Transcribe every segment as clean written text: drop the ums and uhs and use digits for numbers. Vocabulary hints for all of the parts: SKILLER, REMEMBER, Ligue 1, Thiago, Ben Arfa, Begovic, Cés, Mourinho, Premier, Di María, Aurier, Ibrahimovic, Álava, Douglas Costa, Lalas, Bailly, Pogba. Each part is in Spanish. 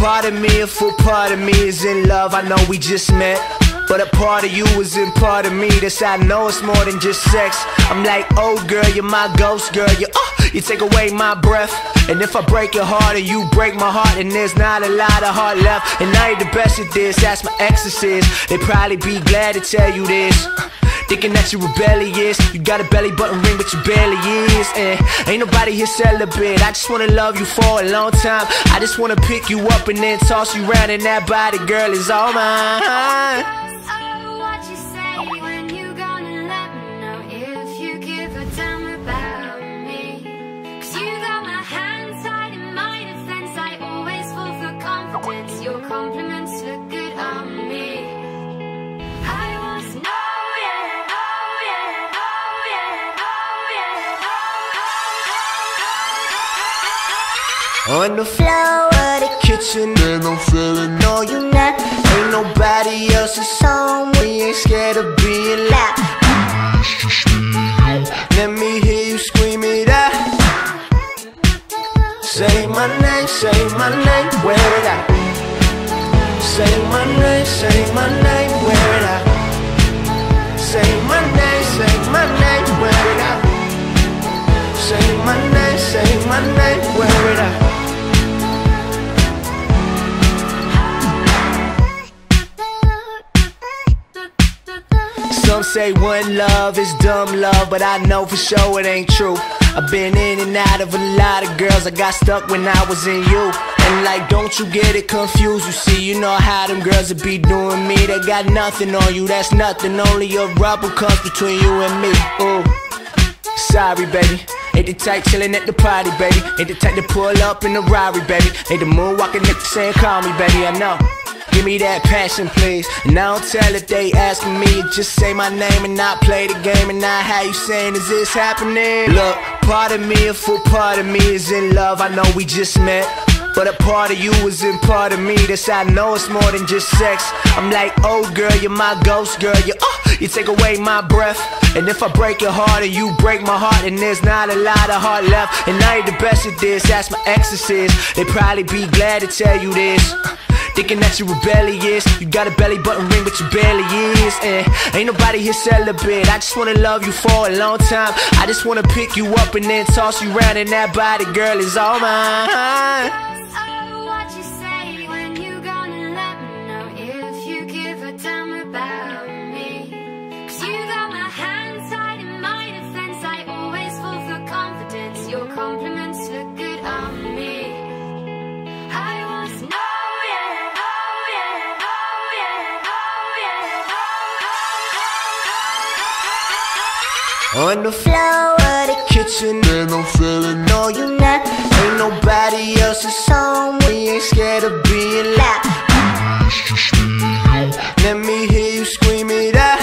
part of me, a full part of me is in love. I know we just met, but a part of you is in part of me. This I know it's more than just sex. I'm like, oh girl, you're my ghost girl. You take away my breath. And if I break your heart and you break my heart, and there's not a lot of heart left. And I ain't the best at this, that's my exorcist. They probably be glad to tell you this. Thinking that you're rebellious. You got a belly button ring, but you barely is. And ain't nobody here celibate. I just wanna love you for a long time. I just wanna pick you up and then toss you around, and that body, girl, is all mine. So what you say when you gonna let me know if you give a damn about me? Cause you got my hand tied in my defense. I always fall for confidence. Your compliments look good on me. On the floor of the kitchen and I'm feeling all you not. Ain't nobody else's song. We ain't scared of being loud. Let me hear you scream it out. Say my name, say my name, wear it out. Say my name, say my name, wear it out. Say my name, say my name, wear it out. Say my name, wear it out. Some say one love is dumb love, but I know for sure it ain't true. I've been in and out of a lot of girls. I got stuck when I was in you. And like, don't you get it confused. You see, you know how them girls would be doing me. They got nothing on you, that's nothing. Only a rubber comes between you and me. Ooh, sorry baby. Ain't the type chillin' at the party, baby. Ain't the type to pull up in the Rari, baby. Ain't the moonwalking nigga saying, call me, baby, I know. Give me that passion, please. And I don't tell if they asking me. Just say my name and I play the game. And I how you saying, is this happening? Look, part of me, a full part of me is in love. I know we just met, but a part of you is in part of me. This I know it's more than just sex. I'm like, oh girl, you're my ghost girl. You take away my breath. And if I break your heart and you break my heart, and there's not a lot of heart left. And I ain't the best at this, that's my exorcist. They probably be glad to tell you this. Thinking that you're rebellious. You got a belly button ring, but you barely is. And ain't nobody here celibate. I just wanna love you for a long time. I just wanna pick you up and then toss you around, and that body, girl, is all mine. So what you say when you gonna let me know if you give a damn about me? Cause you got my hand tied in my defense. I always fall for confidence. Your compliments look good on me. On the floor of the kitchen and I'm feeling all you not. Ain't nobody else's song. We ain't scared of being loud. Let me hear you scream it out.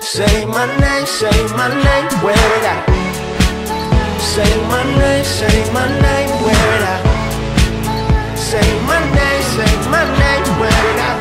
Say my name, wear it out. Say my name, wear it out. Say my name, wear it out. Say my name, wear it out.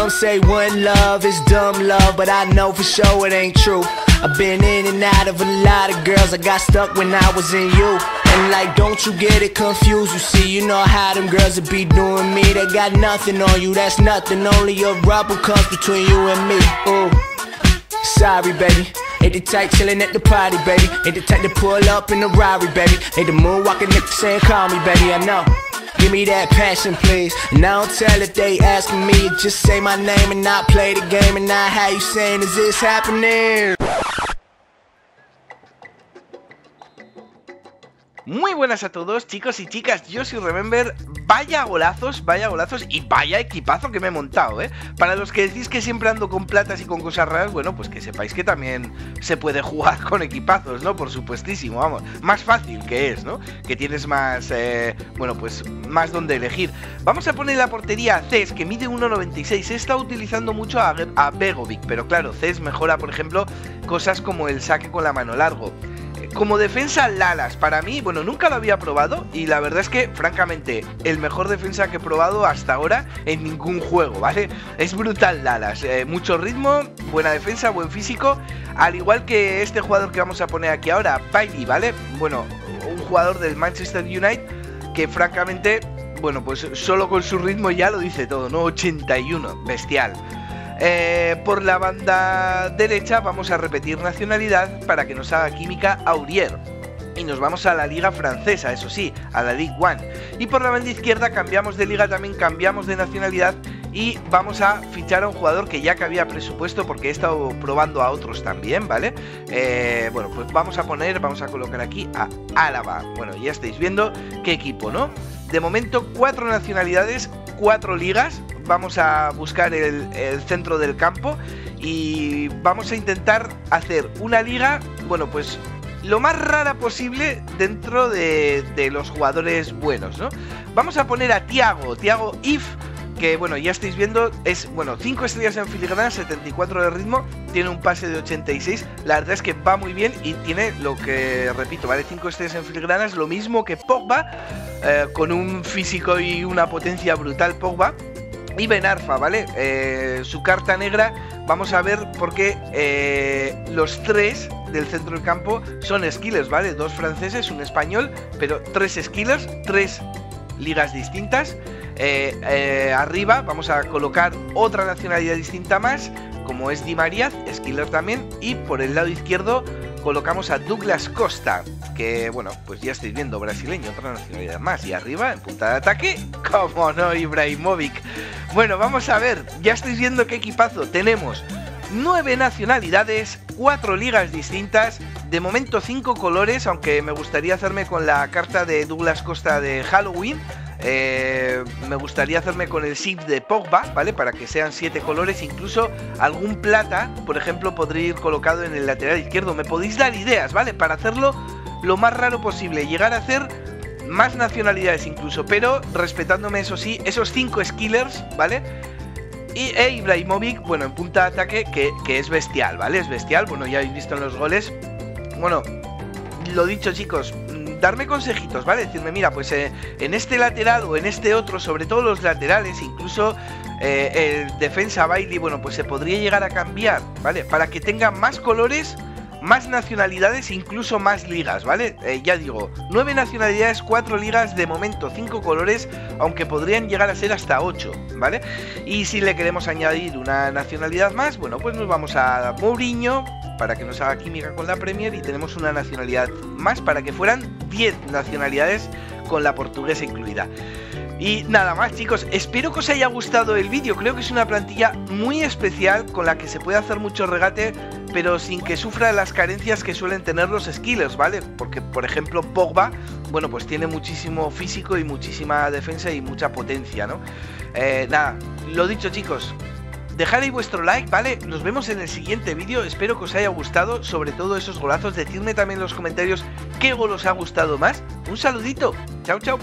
Some say one love is dumb love, but I know for sure it ain't true. I've been in and out of a lot of girls. I got stuck when I was in you. And like, don't you get it confused. You see, you know how them girls would be doing me. They got nothing on you, that's nothing. Only a rubber comes between you and me. Ooh, sorry baby. Ain't the type chillin' at the party, baby. Ain't the type to pull up in the Rari, baby. Ain't the moonwalking nigga saying, call me, baby, I know. Give me that passion, please. And I don't tell if they asking me. Just say my name and I play the game. And I how you saying, is this happening? Muy buenas a todos, chicos y chicas. Yo soy Remember. Vaya golazos y vaya equipazo que me he montado, ¿eh? Para los que decís que siempre ando con platas y con cosas raras, bueno, pues que sepáis que también se puede jugar con equipazos, ¿no? Por supuestísimo, vamos. Más fácil que es, ¿no? Que tienes más, bueno, pues más donde elegir. Vamos a poner la portería a Cés, que mide 1,96. He estado utilizando mucho a Begovic, pero claro, Cés mejora, por ejemplo, cosas como el saque con la mano largo. Como defensa, Lalas, para mí, bueno, nunca lo había probado y la verdad es que, francamente, el mejor defensa que he probado hasta ahora en ningún juego, ¿vale? Es brutal Lalas, mucho ritmo, buena defensa, buen físico, al igual que este jugador que vamos a poner aquí ahora, Bailly, ¿vale? Bueno, un jugador del Manchester United que, francamente, bueno, pues solo con su ritmo ya lo dice todo, ¿no? 81, bestial. Por la banda derecha vamos a repetir nacionalidad para que nos haga química Aurier. Y nos vamos a la liga francesa, eso sí, a la Ligue 1. Y por la banda izquierda cambiamos de liga también, cambiamos de nacionalidad y vamos a fichar a un jugador que ya cabía presupuesto porque he estado probando a otros también, ¿vale? Bueno, pues vamos a colocar aquí a Álava. Bueno, ya estáis viendo qué equipo, ¿no? De momento 4 nacionalidades, 4 ligas. Vamos a buscar el centro del campo y vamos a intentar hacer una liga, bueno, pues lo más rara posible dentro de los jugadores buenos, ¿no? Vamos a poner a Thiago If, que bueno, ya estáis viendo, es bueno, 5 estrellas en filigrana, 74 de ritmo, tiene un pase de 86, la verdad es que va muy bien y tiene lo que, repito, vale, 5 estrellas en filigrana, es lo mismo que Pogba, con un físico y una potencia brutal Pogba. Y Ben Arfa, ¿vale? Su carta negra, vamos a ver por qué los 3 del centro del campo son skillers, ¿vale? 2 franceses, un español, pero 3 skillers, 3 ligas distintas. Arriba vamos a colocar otra nacionalidad distinta más, como es Di María, skiller también, y por el lado izquierdo colocamos a Douglas Costa, que bueno, pues ya estáis viendo, brasileño, otra nacionalidad más. Y arriba, en punta de ataque, como no, Ibrahimovic. Bueno, vamos a ver, ya estáis viendo qué equipazo tenemos. 9 nacionalidades, 4 ligas distintas, de momento 5 colores, aunque me gustaría hacerme con la carta de Douglas Costa de Halloween. Me gustaría hacerme con el SIP de Pogba, ¿vale? Para que sean 7 colores, incluso algún plata, por ejemplo, podría ir colocado en el lateral izquierdo. Me podéis dar ideas, ¿vale? Para hacerlo lo más raro posible, llegar a hacer más nacionalidades incluso, pero respetándome, eso sí, esos 5 skillers, ¿vale? Y Ibrahimovic, bueno, en punta de ataque, que es bestial, ¿vale? Es bestial, bueno, ya habéis visto en los goles. Bueno, lo dicho, chicos, darme consejitos, ¿vale? Decirme, mira, pues en este lateral o en este otro, sobre todo los laterales, incluso el defensa Bailly, bueno, pues se podría llegar a cambiar, ¿vale? Para que tenga más colores, más nacionalidades, incluso más ligas, ¿vale? Ya digo, 9 nacionalidades, 4 ligas, de momento 5 colores, aunque podrían llegar a ser hasta 8, ¿vale? Y si le queremos añadir una nacionalidad más, bueno, pues nos vamos a Mourinho, para que nos haga química con la Premier, y tenemos una nacionalidad más para que fueran 10 nacionalidades con la portuguesa incluida. Y nada más, chicos, espero que os haya gustado el vídeo. Creo que es una plantilla muy especial con la que se puede hacer mucho regate, pero sin que sufra las carencias que suelen tener los skillers, ¿vale? Porque, por ejemplo, Pogba, bueno, pues tiene muchísimo físico y muchísima defensa y mucha potencia, ¿no? Nada, lo dicho, chicos, dejad ahí vuestro like, ¿vale? Nos vemos en el siguiente vídeo, espero que os haya gustado, sobre todo esos golazos. Decidme también en los comentarios qué gol os ha gustado más. Un saludito, chao, chao.